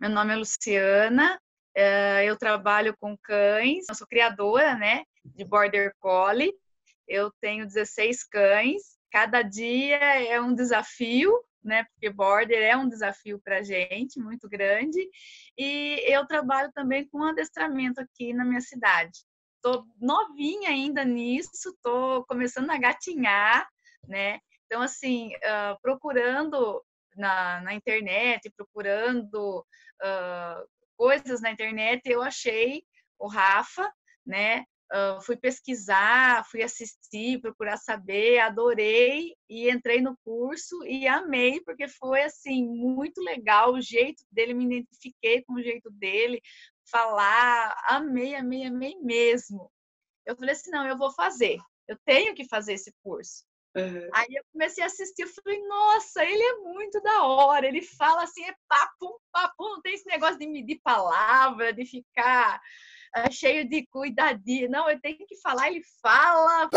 Meu nome é Luciana, eu trabalho com cães, eu sou criadora, né, de Border Collie, eu tenho 16 cães, cada dia é um desafio, né, porque Border é um desafio para a gente, muito grande, e eu trabalho também com adestramento aqui na minha cidade. Estou novinha ainda nisso, estou começando a gatinhar, né? Então, assim, procurando na internet, procurando coisas na internet, eu achei o Rapha, né? Fui pesquisar, fui assistir, procurar saber, adorei e entrei no curso e amei, porque foi, assim, muito legal o jeito dele, me identifiquei com o jeito dele, falar, amei, amei, amei mesmo. Eu falei assim, não, eu vou fazer, eu tenho que fazer esse curso. Uhum. Aí eu comecei a assistir, eu falei, nossa, ele é muito da hora, ele fala assim, é papo, não tem esse negócio de medir palavra, de ficar cheio de cuidadinho, não, eu tenho que falar, ele fala,